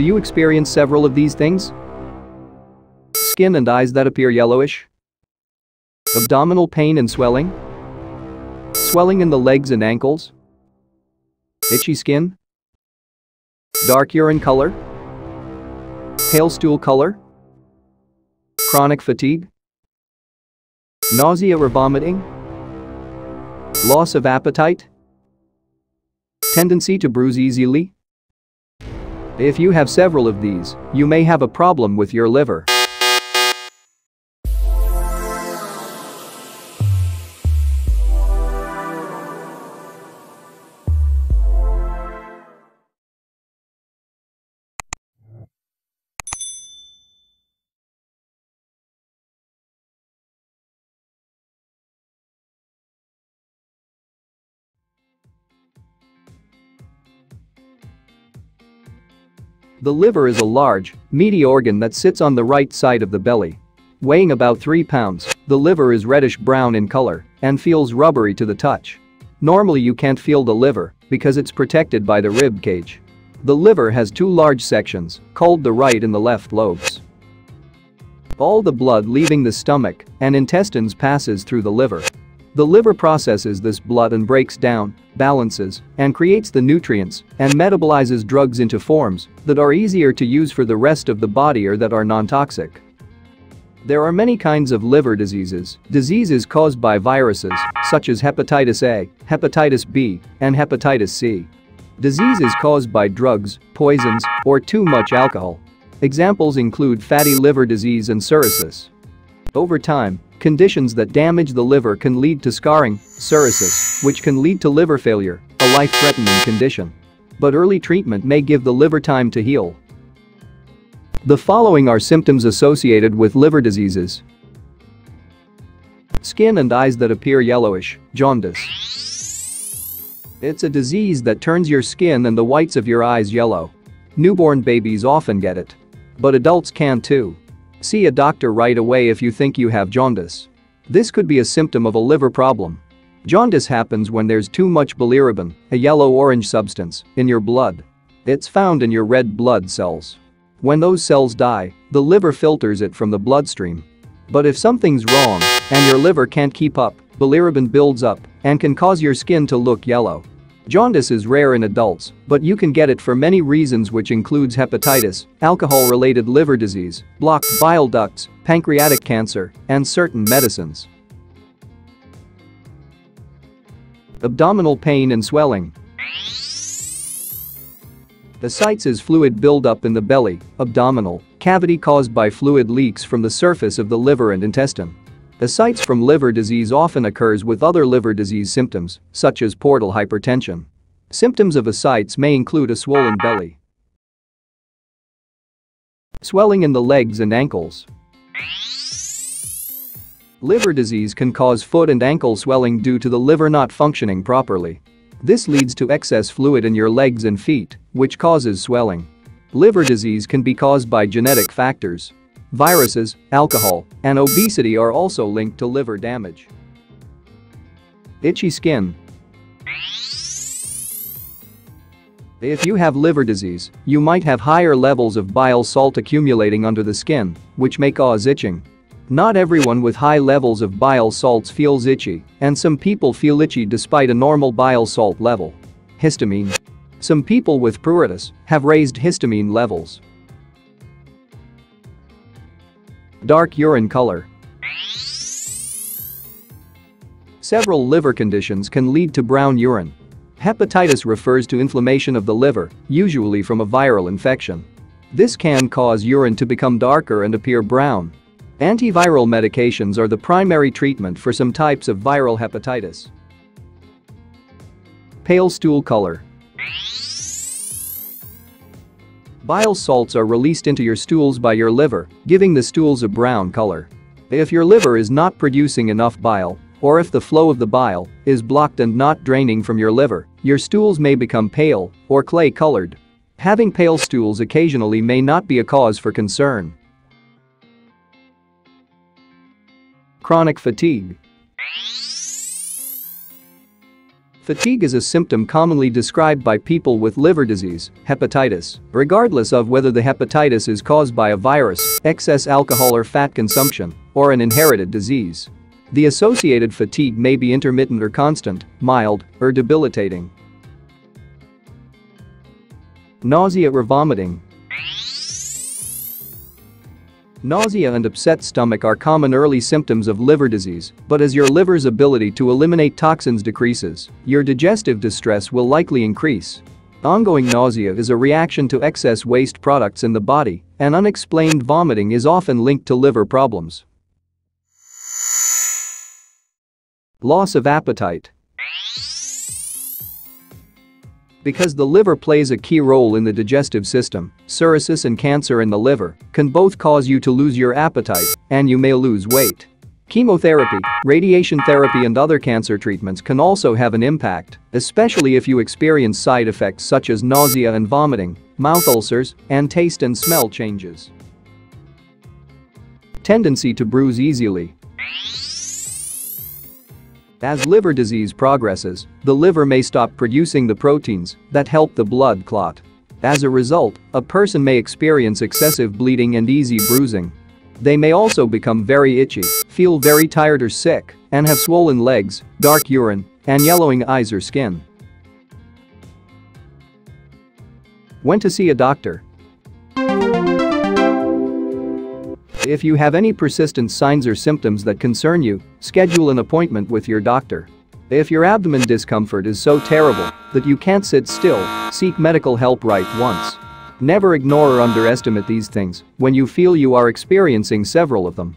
Do you experience several of these things? Skin and eyes that appear yellowish? Abdominal pain and swelling? Swelling in the legs and ankles? Itchy skin? Dark urine color? Pale stool color? Chronic fatigue? Nausea or vomiting? Loss of appetite? Tendency to bruise easily? If you have several of these, you may have a problem with your liver. The liver is a large, meaty organ that sits on the right side of the belly. Weighing about 3 pounds, the liver is reddish-brown in color and feels rubbery to the touch. Normally you can't feel the liver because it's protected by the rib cage. The liver has 2 large sections, called the right and the left lobes. All the blood leaving the stomach and intestines passes through the liver. The liver processes this blood and breaks down, balances, and creates the nutrients and metabolizes drugs into forms that are easier to use for the rest of the body or that are non-toxic. There are many kinds of liver diseases, caused by viruses, such as hepatitis A, hepatitis B, and hepatitis C. Diseases caused by drugs, poisons, or too much alcohol. Examples include fatty liver disease and cirrhosis. Over time, conditions that damage the liver can lead to scarring, cirrhosis, which can lead to liver failure, a life-threatening condition. But early treatment may give the liver time to heal. The following are symptoms associated with liver diseases. Skin and eyes that appear yellowish, jaundice. It's a disease that turns your skin and the whites of your eyes yellow. Newborn babies often get it. But adults can too. See a doctor right away if you think you have jaundice. This could be a symptom of a liver problem. Jaundice happens when there's too much bilirubin, a yellow-orange substance, in your blood. It's found in your red blood cells. When those cells die, the liver filters it from the bloodstream. But if something's wrong and your liver can't keep up, bilirubin builds up and can cause your skin to look yellow. Jaundice is rare in adults, but you can get it for many reasons, which includes hepatitis, alcohol-related liver disease, blocked bile ducts, pancreatic cancer, and certain medicines. Abdominal pain and swelling. The sites is fluid buildup in the belly, abdominal cavity caused by fluid leaks from the surface of the liver and intestine. The ascites from liver disease often occurs with other liver disease symptoms, such as portal hypertension. Symptoms of ascites may include a swollen belly, swelling in the legs and ankles. Liver disease can cause foot and ankle swelling due to the liver not functioning properly. This leads to excess fluid in your legs and feet, which causes swelling. Liver disease can be caused by genetic factors. Viruses, alcohol, and obesity are also linked to liver damage. Itchy skin. If you have liver disease, you might have higher levels of bile salt accumulating under the skin, which may cause itching. Not everyone with high levels of bile salts feels itchy, and some people feel itchy despite a normal bile salt level. Histamine. Some people with pruritus have raised histamine levels. Dark urine color. Several liver conditions can lead to brown urine. Hepatitis refers to inflammation of the liver, usually from a viral infection. This can cause urine to become darker and appear brown. Antiviral medications are the primary treatment for some types of viral hepatitis. Pale stool color. Bile salts are released into your stools by your liver, giving the stools a brown color. If your liver is not producing enough bile, or if the flow of the bile is blocked and not draining from your liver, your stools may become pale or clay-colored. Having pale stools occasionally may not be a cause for concern. Chronic fatigue. Fatigue is a symptom commonly described by people with liver disease, hepatitis, regardless of whether the hepatitis is caused by a virus, excess alcohol or fat consumption, or an inherited disease. The associated fatigue may be intermittent or constant, mild, or debilitating. Nausea or vomiting. Nausea and upset stomach are common early symptoms of liver disease, but as your liver's ability to eliminate toxins decreases, your digestive distress will likely increase. Ongoing nausea is a reaction to excess waste products in the body, and unexplained vomiting is often linked to liver problems. Loss of appetite. Because the liver plays a key role in the digestive system, cirrhosis and cancer in the liver can both cause you to lose your appetite, and you may lose weight. Chemotherapy, radiation therapy and other cancer treatments can also have an impact, especially if you experience side effects such as nausea and vomiting, mouth ulcers, and taste and smell changes. Tendency to bruise easily. As liver disease progresses, the liver may stop producing the proteins that help the blood clot. As a result, a person may experience excessive bleeding and easy bruising. They may also become very itchy, feel very tired or sick, and have swollen legs, dark urine, and yellowing eyes or skin. When to see a doctor. If you have any persistent signs or symptoms that concern you, schedule an appointment with your doctor. If your abdomen discomfort is so terrible that you can't sit still, seek medical help right once. Never ignore or underestimate these things when you feel you are experiencing several of them.